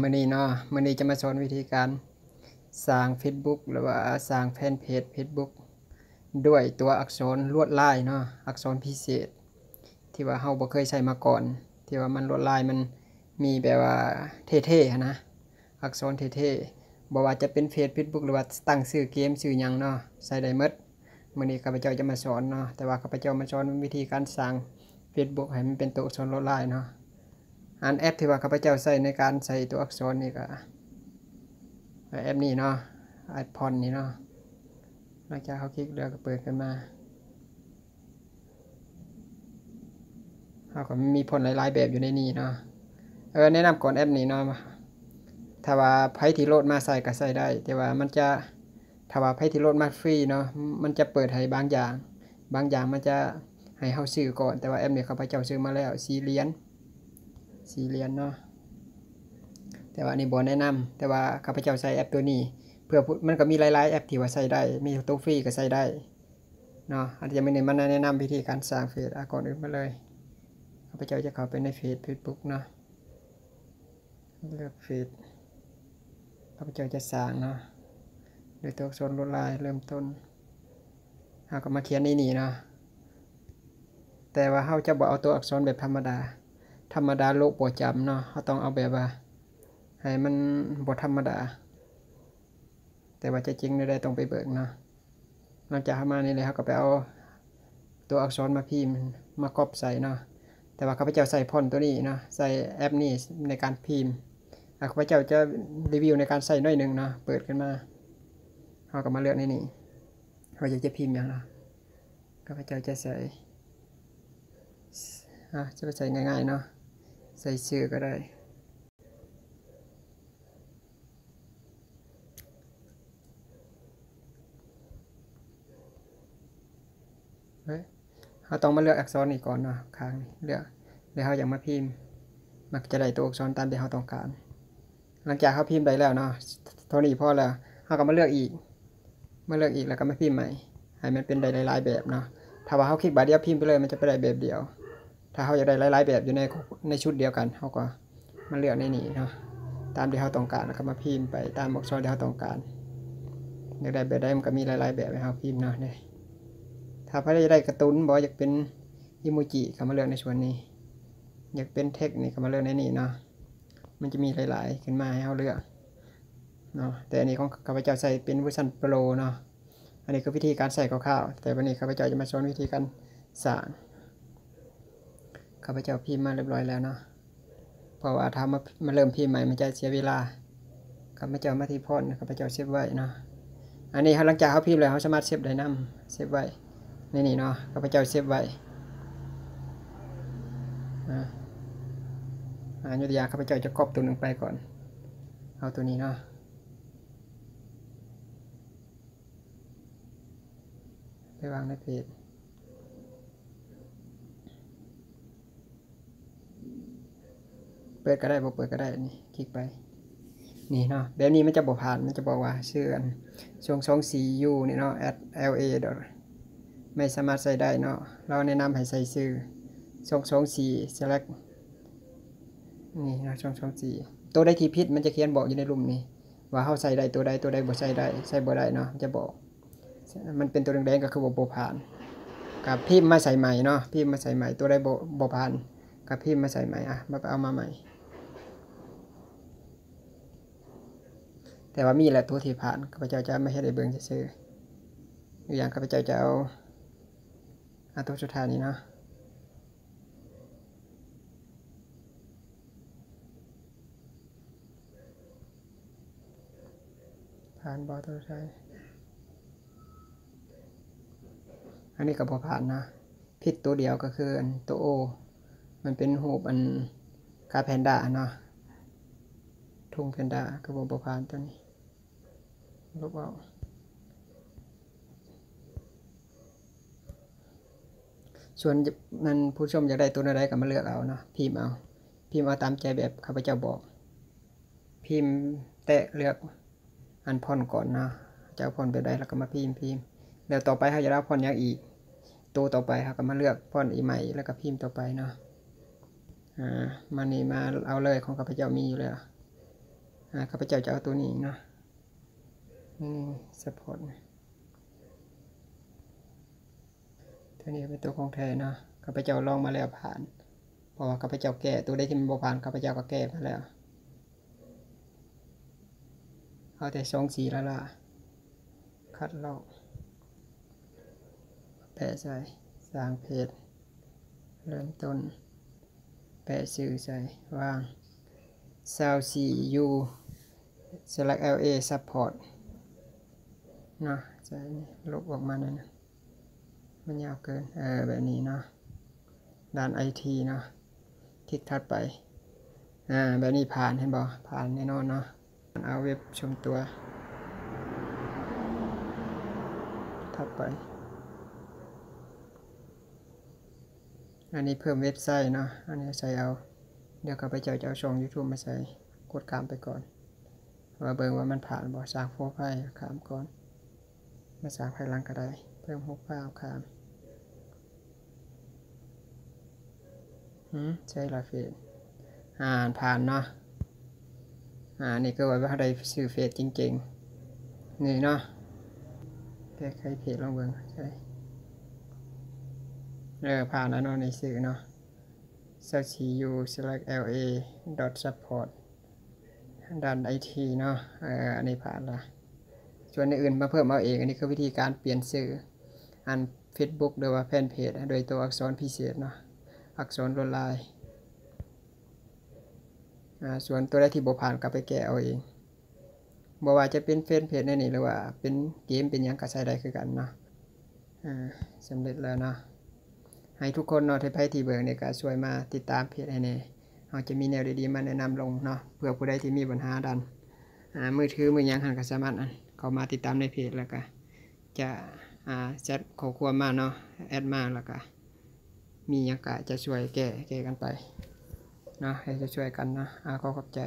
มื่อนี้เนาะมื่อนี้จะมาสอนวิธีการสร้าง Facebook หรือว่าสร้างแฟนเพจ Facebook ด้วยตัวอักษรลวดลายเนาะอักษรพิเศษที่ว่าเฮาบ่เคยใช้มาก่อนที่ว่ามันลวดลายมันมีแบบว่าเท่ๆนะอักษรเท่ๆบ่ว่าจะเป็นเพจ Facebook หรือว่าตั้งชื่อเกมชื่อหยังเนาะใช้ได้หมดมื่อนี้ข้าพเจ้าจะมาสอนเนาะแต่ว่าข้าพเจ้ามาสอนวิธีการสร้าง Facebook ให้มันเป็นตัวอักษรลวดลายเนาะอันแอปที่ว่าข้าพเจ้าใช้ในการใส่ตัวอักษรนี่ก็แอปนี้เนาะไอพอนนี่เนาะหลังจากเขาคลิกเรือก็เปิดขึ้นมาเขาก็มีพอนหลายๆแบบอยู่ในนี้เนาะแนะนำก่อนแอปนี้เนาะถ้าว่าไพ่ที่โหลดมาใส่ก็ใส่ได้แต่ว่ามันจะถ้าว่าไพ่ที่โหลดมาฟรีเนาะมันจะเปิดให้บางอย่างมันจะให้เขาซื้อก่อนแต่ว่าแอปนี้ข้าพเจ้าซื้อมาแล้ว4 เหรียญเนาะแต่ว่านี่บอแนะนำแต่ว่าข้าพเจ้าใช้แอปตัวนี้เพื่อมันก็มีหลายๆแอปที่ว่าใช้ได้มีตัวฟรีก็ใช้ได้เนาะอาจจะไม่ได้มาแนะนำวิธีการสร้างเฟซก่อนอื่นมาเลยข้าพเจ้าจะเข้าไปในเฟซ Facebook เนาะเลือกเฟซข้าพเจ้าจะสร้างเนาะโดยตัวอักษรลวดลายเริ่มต้นเราก็มาเขียนในนี้เนาะแต่ว่าเขาจะบอกเอาตัวอักษรแบบธรรมดาโลกบ่จำเนาะเขาต้องเอาแบบว่าให้มันบ่ธรรมดาแต่ว่าจะจริงในใดต้องไปเบิกเนาะหลังจากเข้ามานี่เลยเขาก็ไปเอาตัวอักษรมาพิมพ์มากรอบใส่เนาะแต่ว่าข้าพเจ้าใส่พอนตัวนี้เนาะใส่แอปนี้ในการพิมพ์ข้าพเจ้าจะรีวิวในการใส่น้อยหนึ่งเนาะเปิดขึ้นมาเขาก็มาเลือกในนี้เขาจะพิมพ์อย่างเนาะข้าพเจ้าจะใส่ง่ายๆเนาะใส่ชื่อก็ได้เราต้องมาเลือกอักษรอีกก่อนเนาะค้างเลือกแล้วเขาอยากมาพิมพ์มันจะได้ตัวอักษรตามที่เขาต้องการหลังจากเขาพิมพ์ได้แล้วเนาะเท่านี้พอแล้วเขาก็มาเลือกอีกแล้วก็มาพิมพ์ใหม่ให้มันเป็นได้หลายๆแบบเนาะถ้าว่าเขาคลิกบาร์เดียวพิมพ์ไปเลยมันจะไปได้แบบเดียวถ้าเขาอยากได้หลายๆแบบอยู่ในชุดเดียวกันเขาก็มาเลือกในนี้เนาะตามที่เขาต้องการแล้วก็มาพิมพ์ไปตามอักษรที่เขาต้องการอยากได้แบบใดมันก็มีหลายๆแบบให้เขาพิมพ์เนาะเนี่ยถ้าเขาจะได้การ์ตูนบอกอยากเป็นอิโมจิเขามาเลือกในส่วนนี้อยากเป็นเทคนิคเขามาเลือกในนี้เนาะมันจะมีหลายๆขึ้นมาให้เขาเลือกเนาะแต่อันนี้ของข้าพเจ้าใส่เป็นเวอร์ชันโปรเนาะอันนี้คือวิธีการใส่คร่าวๆแต่วันนี้ข้าพเจ้าจะมาสอนวิธีการสร้างข้าพเจ้าพิมพ์มาเรียบร้อยแล้วเนาะเพราะว่าถ้ามาเริ่มพิมพ์ใหม่มันจะเสียเวลาข้าพเจ้ามาที่พอนข้าพเจ้าเซฟไว้เนาะอันนี้หลังจากเขาพิมพ์แล้วเขาสามารถเซฟได้นำเซฟไว้ในนี่เนาะข้าพเจ้าเซฟไว้อนุญาตข้าพเจ้าจะกรอบตัวหนึ่งไปก่อนเอาตัวนี้เนาะไปวางในเพจเปิดก็ได้บ่เปิดก็ได้นี่คลิกไปนี่เนาะแบบนี้มันจะบ่ผ่านมันจะบอกว่าชื่ออันช่วง24U นี่เนาะ @LA ไม่สามารถใส่ได้เนาะเราแนะนำให้ใส่ชื่อ224 select นี่นะ224ตัวใดที่ผิดมันจะเขียนบอกอยู่ในรูปนี้ว่าเฮาใส่ได้ตัวใดบ่ใส่ได้เนาะจะบอกมันเป็นตัวแดงๆก็คือบ่ผ่านกับพิมพ์มาใส่ใหม่เนาะพิมพ์มาใส่ใหม่ตัวใดบ่ผ่านกับพิมพ์มาใส่ใหม่อ่ะมาเอามาใหม่แต่ว่ามีแหละตัวที่ผ่านข้าพเจ้าจะไม่ให้ได้เบิ่งซื่อๆอย่างข้าพเจ้าจะเอาตัวสุดท้ายนี้เนาะผ่านบอตัวสุดท้ายอันนี้ก็บ่ผ่านนะผิดตัวเดียวก็คือตัวโอมันเป็นหูปอันกาแพนด้าเนาะทุ่งแพนด้าก็บ่ผ่านตัวนี้ลบเอาส่วนนั้นผู้ชมอยากได้ตัวใดก็มาเลือกเอาเนาะพิมพ์เอาตามใจแบบข้าพเจ้าบอกพิมพ์แตะเลือกอันพอนก่อนเนาะจะเอาพอนไปได้แล้วก็มาพิมพ์เดี๋ยวต่อไปเขาจะรับพอนอย่างอีกตัวต่อไปเขาก็มาเลือกพอนอีใหม่แล้วก็พิมพ์ต่อไปเนาะมานี่มาเอาเลยของข้าพเจ้ามีอยู่แล้ว ข้าพเจ้าจะเอาตัวนี้เนาะนี่ support ตัวนี้เป็นตัวคงแท้เนาะข้าพเจ้าลองมาแล้วผ่านเพราะว่าข้าพเจ้าแก้ตัวได้ที่มันบ่ผ่านข้าพเจ้าก็แก้มาแล้วเอาแต่สองสีละล่ะคัดลอกแปะใส่สร้างเพจเริ่มต้นแปะสื่อใส่วางซาวสียูสลัก LA support เนาะใส่ลบออกมาหน่อยนะมันยาวเกินแบบนี้เนาะด้าน IT เนาะคลิกทัดไปแบบนี้ผ่านเห็นบ่ผ่านแน่นอนเนาะเอาเว็บชมตัวทับไปอันนี้เพิ่มเว็บไซต์เนาะอันนี้ใส่เอาเดี๋ยวข้าพเจ้าจะเอาช่อง YouTube มาใส่กดข้ามไปก่อนว่าเบิ่งว่ามันผ่านบ่สร้างโปรไฟล์ข้ามก่อนมาสร้างภายหลังก็ได้เพิ่ม6ข้ามใช่ละเฟซผ่านเนาะนี่ก็ว่าได้สื่อเฟซจริงๆนี่เนาะแค่ใครเพจลองเบิ่งใช่ผ่านแล้วเนาะในสื่อเนาะ cu/la.support ด้าน IT เนาะอันนี้ผ่านละส่วนในอื่นมาเพิ่มเอาเองอันนี้คือวิธีการเปลี่ยนสื่ออัน Facebook โดยว่าแฟนเพจโดยตัวอักษรพิเศษเนาะอักษรลวดลายส่วนตัวได้ที่บ่ผ่านก็ไปแก้เอาเองบ่ว่าจะเป็นเฟซเพจนี่หรือว่าเป็นเกมเป็นหยังก็ใช้ได้คือกันเนาะสำเร็จแล้วเนาะให้ทุกคนเนาะที่ไปที่เบิ่งเนี่ยก็ช่วยมาติดตามเพจให้แน่เราจะมีแนวดีๆมาแนะนำลงเนาะเพื่อผู้ใดที่มีปัญหาด้านมือถือมือหยังหันก็สามารถเข้ามาติดตามในเพจแล้วก็จะแชทขอความมาเนาะแอดมาแล้วก็มีหยังก็จะช่วยแก้กันไปเนาะให้ช่วยกันนะขอขอบใจ